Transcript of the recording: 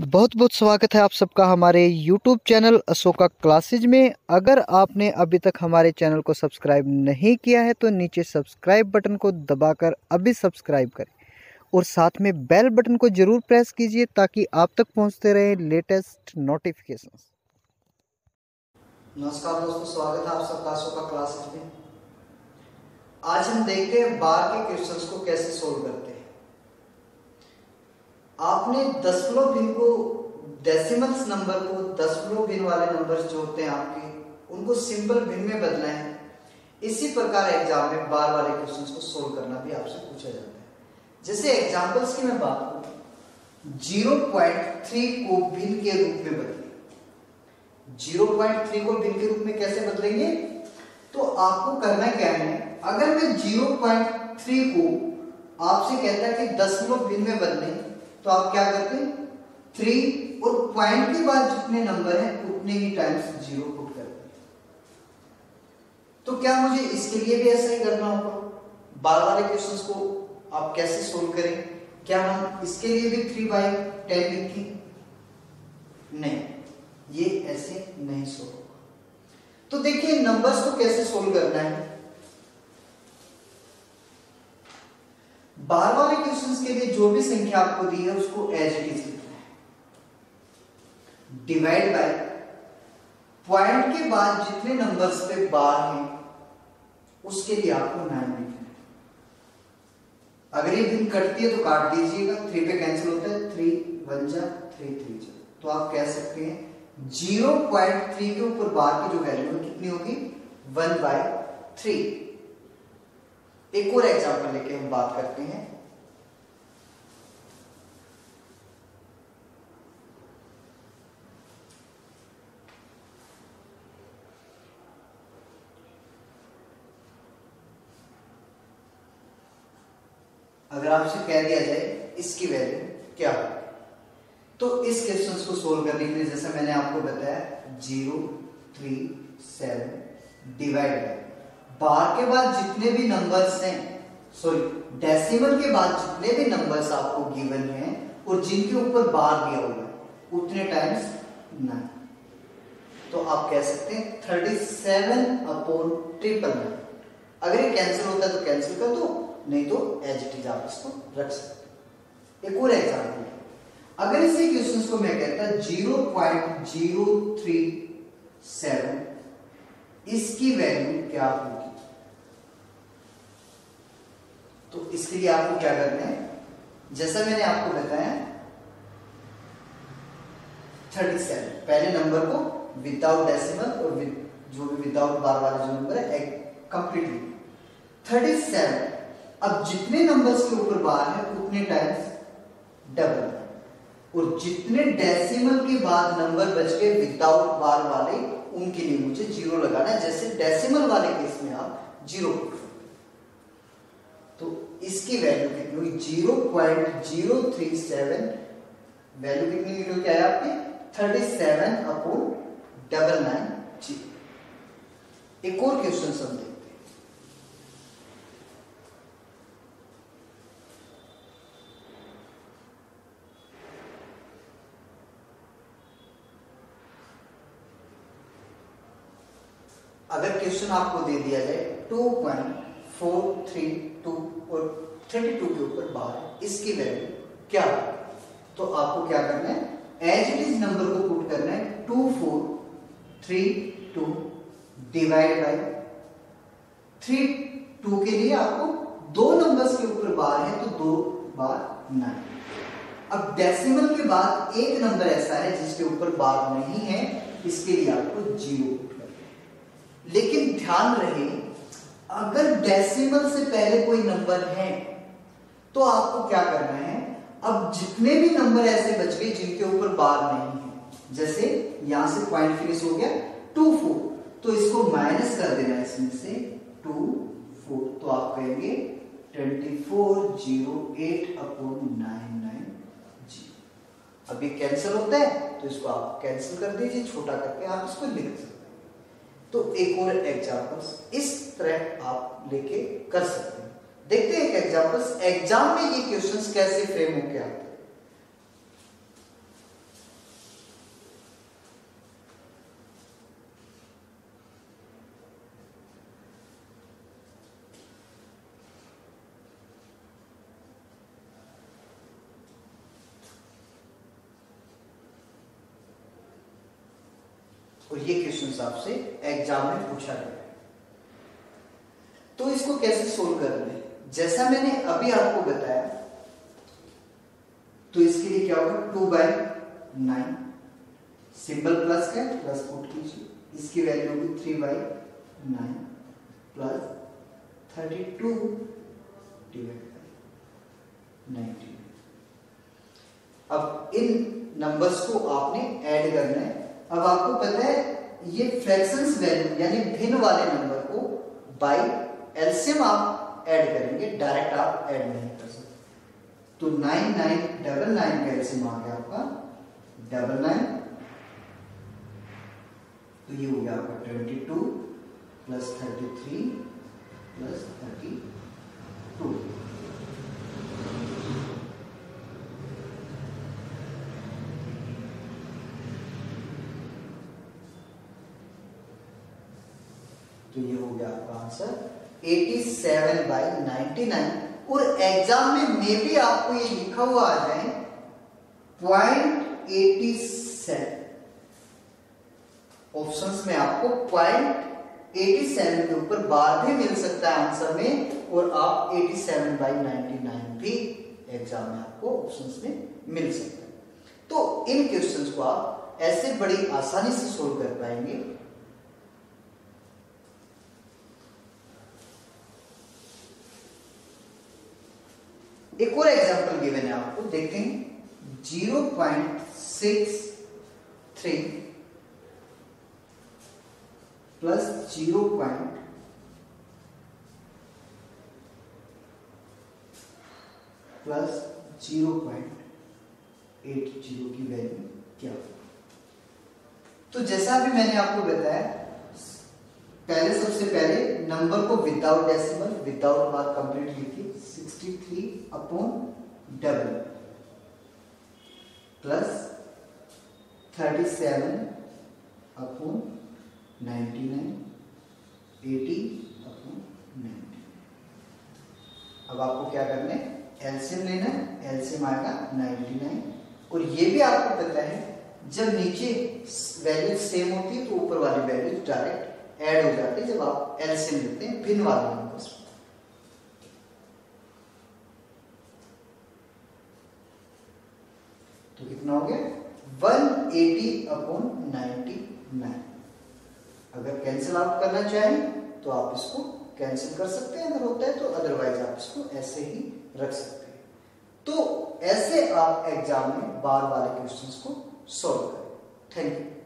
बहुत बहुत स्वागत है आप सबका हमारे YouTube चैनल अशोका क्लासेज में। अगर आपने अभी तक हमारे चैनल को सब्सक्राइब नहीं किया है तो नीचे सब्सक्राइब बटन को दबाकर अभी सब्सक्राइब करें और साथ में बेल बटन को ज़रूर प्रेस कीजिए ताकि आप तक पहुंचते रहे लेटेस्ट नोटिफिकेशंस। नमस्कार दोस्तों, स्वागत है आप सबका अशोका क्लासेज में। आज हम देखते हैं 12 के क्वेश्चंस को कैसे सोल्व करते हैं। आपने दशमलव भिन्न को डेसिमल्स नंबर को दशमलव भिन्न वाले नंबर जो होते हैं आपके उनको सिंपल भिन्न में बदला है। इसी प्रकार एग्जाम में 12 वाले क्वेश्चंस को सोल्व करना भी आपसे पूछा जाता है। जैसे एग्जांपल्स की मैं बात करूं, 0.3 को भिन्न के रूप में बदलें। 0.3 को भिन्न के रूप में कैसे बदलेंगे? तो आपको करना क्या है, अगर मैं 0.3 को आपसे कहता है कि दशमलव भिन्न में बदलें तो आप क्या करते हैं, 3 और पॉइंट के बाद जितने नंबर हैं उतने ही टाइम्स 0 पुट करते हैं। तो क्या मुझे इसके लिए भी ऐसा ही करना होगा? 12 वाले क्वेश्चंस को आप कैसे सोल्व करें? क्या हम इसके लिए भी 3/10 लिखें? नहीं, ये ऐसे नहीं सोल्व होगा। तो देखिए नंबर्स को कैसे सोल्व करना है। 12 वाले क्वेश्चंस के लिए जो भी संख्या आपको दी है उसको एज इट इज लिखना है, डिवाइड बाय पॉइंट के बाद जितने नंबर्स पे 12 हैं उसके लिए आपको 9 लिखना है। अगर ये भिन्न कटती है तो काट दीजिएगा, 3 पे कैंसिल होता है, 3 × 1 = 3 × 3। तो आप कह सकते हैं 0.3 के ऊपर 12 की जो वैल्यू कितनी होगी, 1/3। एक और एग्जांपल लेके हम बात करते हैं। 1 आपसे कह दिया जाए इसकी वैल्यू क्या होगी, तो इस क्वेश्चन को सोल्व करने के लिए जैसा मैंने आपको बताया 0.37 डिवाइड 12 के बाद जितने भी नंबर्स हैं, सॉरी डेसिमल के बाद जितने भी नंबर्स आपको गिवन हैं और जिनके ऊपर 12 दिया होगा उतने टाइम्स 9। तो आप कह सकते हैं 37/9। अगर ये कैंसिल होता है तो कैंसिल कर दो, नहीं तो एज इट इज आप इसको रख सकते। एक और एग्जाम्पल, अगर इसी क्वेश्चन को मैं कहता 0.037 इसकी वैल्यू क्या होगी, तो इसके लिए आपको क्या करना है, जैसा मैंने आपको बताया 37 पहले नंबर को विदाउट डेसिमल और जो भी विदाउट 12 वाला जो नंबर है कंप्लीटली 37। अब जितने नंबर्स के ऊपर 12 है उतने टाइम्स डबल, और जितने डेसिमल के बाद नंबर बच के विदाउट 12 वाले उनके लिए मुझे 0 लगाना है। जैसे डेसिमल वाले केस में आप 0, तो इसकी वैल्यू कितनी हुई, 0.037 वैल्यू कितनी निकल के आया आपके 37/9। एक और क्वेश्चन हम देखते हैं। 2.432 आपको दे दिया जाए 2.432 और 32 के ऊपर 12 इसकी वैल्यू क्या है, तो आपको क्या करना है, एज इट इज नंबर को पुट करना है 2432 डिवाइड बाय 32 के लिए आपको दो नंबर्स के ऊपर 12 है तो 2 बार 9। अब डेसिमल के बाद एक नंबर ऐसा है जिसके ऊपर 12 नहीं है, इसके लिए आपको 0। लेकिन ध्यान रहे, अगर डेसिमल से पहले कोई नंबर है तो आपको क्या करना है, अब जितने भी नंबर ऐसे बच गए जिनके ऊपर 12 नहीं है, जैसे यहां से पॉइंट फिनिश हो गया 24, तो इसको माइनस कर देना है इसमें से 24। तो आप कहेंगे 2408/990। अब ये कैंसिल होता है तो इसको आप कैंसिल कर दीजिए, छोटा करके आप इसको लिख सकते। तो एक और एग्जाम्पल्स इस तरह आप लेके कर सकते हैं। देखते हैं एक एग्जाम्पल्स, एग्जाम में ये क्वेश्चंस कैसे फ्रेम होके आते हैं। और ये क्वेश्चन आपसे एग्जाम में पूछा गया। तो इसको कैसे सोल्व करना है, जैसा मैंने अभी आपको बताया, तो इसके लिए क्या होगा 2/9 सिंबल प्लस का प्लस पुट कीजिए, इसकी वैल्यू होगी 3/9 प्लस 32 डिवाइड बाई 90। अब इन नंबर्स को आपने ऐड करना है। अब आपको पता है ये फ्रैक्शंस वैल्यू यानी भिन्न वाले नंबर को बाय एलसीएम आप ऐड करेंगे, डायरेक्ट आप ऐड नहीं कर सकते। तो 9999 का एलसीएम आ गया आपका 99, तो ये हो गया आपका 22 प्लस 33 प्लस 32। तो ये हो गया आपका आंसर 87/99। और एग्जाम में मे भी आपको ये लिखा हुआ आ जाए 0.87, ऑप्शंस में आपको 0.87 के ऊपर 12 भी मिल सकता है आंसर में, और आप 87/99 भी एग्जाम में आपको ऑप्शंस में मिल सकता है। तो इन क्वेश्चंस को आप ऐसे बड़ी आसानी से सोल्व कर पाएंगे। एक और एग्जाम्पल गिवन है आपको, देखते हैं 0.63 प्लस 0.80 की वैल्यू क्या होगी। तो जैसा अभी मैंने आपको बताया, पहले सबसे पहले नंबर को without decimal without mark complete लिखिए 63/डबल प्लस 37/99 80/90। अब आपको क्या करना है, एलसीएम लेना है, एलसीएम आएगा 99। और ये भी आपको पता है जब नीचे वैल्यू सेम होती है तो ऊपर वाली वैल्यू डायरेक्ट ऐड हो जाती है जब आप एलसीएम लेते हैं भिन्न वाले नंबर्स। तो कितना हो गया 180/99। अगर कैंसिल आप करना चाहें तो आप इसको कैंसिल कर सकते हैं अगर होता है तो, अदरवाइज आप इसको ऐसे ही रख सकते हैं। तो ऐसे आप एग्जाम में बार बार क्वेश्चंस को सॉल्व करें। Thank you.